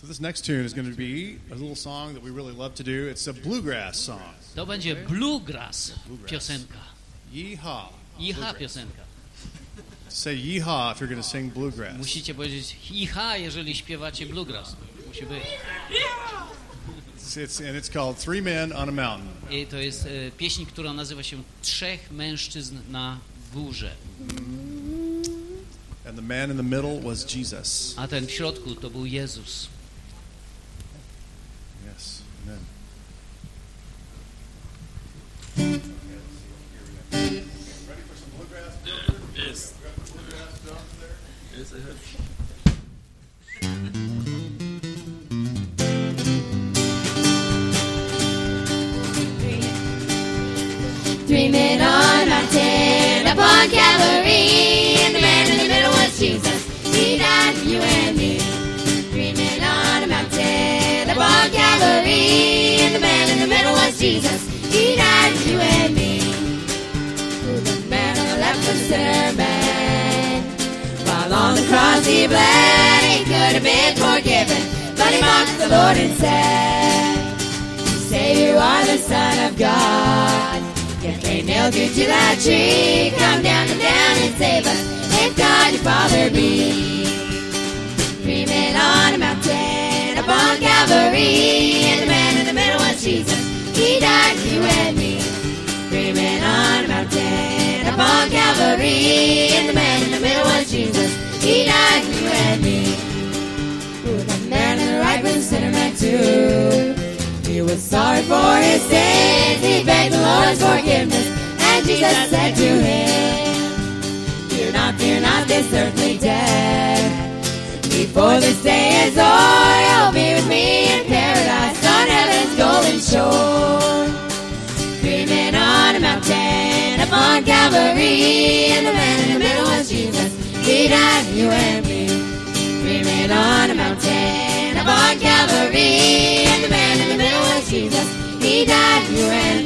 So this next tune is going to be a little song that we really love to do. It's a bluegrass song. To będzie bluegrass. Piosenka. Yeehaw. Yeehaw piosenka. Say yeehaw if you're going to sing bluegrass. Musicie powiedzieć yeehaw, jeżeli śpiewacie bluegrass. Musi być. And it's called Three Men on a Mountain. I to jest pieśń, która nazywa się Trzech Mężczyzn na Górze. And the man in the middle was Jesus. A ten w środku to był Jezus. Yes. Amen. Ready for some bluegrass? Yes. We got the bluegrass down there. Yes, I have. Three men on a mountain upon Calvary, and the man in the middle was Jesus. He died for you and me. Three men on a mountain upon Calvary, and the man in the middle was Jesus. He died for you and me. The man on the left was a sinner man. While on the cross he bled, he could have been forgiven, but he mocked the Lord and said, "You say you are the Son of God. If they nailed you to that tree, come down and save us, if God your Father be." Three men on a mountain upon Calvary, and the man in the middle was Jesus. He died for you and me. Three men on a mountain upon Calvary, and the man in the middle was Jesus. He died for you and me. Ooh, the man on the right was a sinner man too. He was sorry for his sins, he begged the Lord's forgiveness, and Jesus said to him, fear not this earthly death. Before this day is o'er, you'll be with me in paradise on heaven's golden shore." Three men on a mountain upon Calvary, and the man in the middle was Jesus. He died for you and me. Three men on a mountain upon Calvary, and the man in the middle was Jesus. He died for you and